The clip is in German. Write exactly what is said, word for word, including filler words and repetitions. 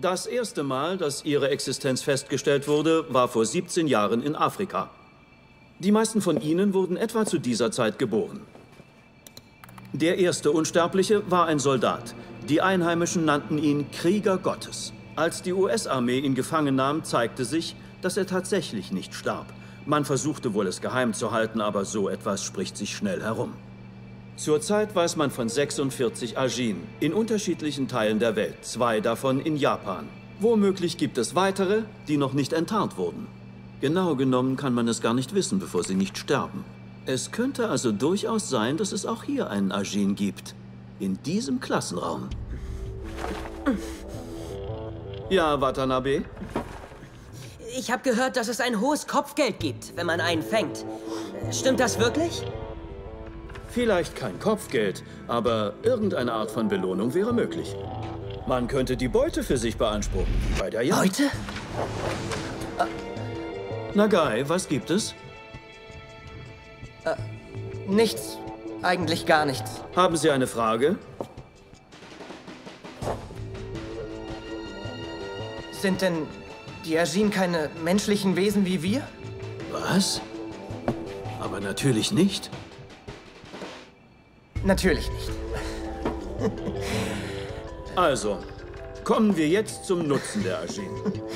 Das erste Mal, dass ihre Existenz festgestellt wurde, war vor siebzehn Jahren in Afrika. Die meisten von ihnen wurden etwa zu dieser Zeit geboren. Der erste Unsterbliche war ein Soldat. Die Einheimischen nannten ihn Krieger Gottes. Als die U S-Armee ihn gefangen nahm, zeigte sich, dass er tatsächlich nicht starb. Man versuchte wohl, es geheim zu halten, aber so etwas spricht sich schnell herum. Zurzeit weiß man von sechsundvierzig Ajin in unterschiedlichen Teilen der Welt, zwei davon in Japan. Womöglich gibt es weitere, die noch nicht enttarnt wurden. Genau genommen kann man es gar nicht wissen, bevor sie nicht sterben. Es könnte also durchaus sein, dass es auch hier einen Ajin gibt. In diesem Klassenraum. Ja, Watanabe? Ich habe gehört, dass es ein hohes Kopfgeld gibt, wenn man einen fängt. Stimmt das wirklich? Vielleicht kein Kopfgeld, aber irgendeine Art von Belohnung wäre möglich. Man könnte die Beute für sich beanspruchen, wie bei der Jagd. Beute? Ah. Nagai, was gibt es? Ah, nichts. Eigentlich gar nichts. Haben Sie eine Frage? Sind denn die Ajin keine menschlichen Wesen wie wir? Was? Aber natürlich nicht. Natürlich nicht. Also, kommen wir jetzt zum Nutzen der Ajin.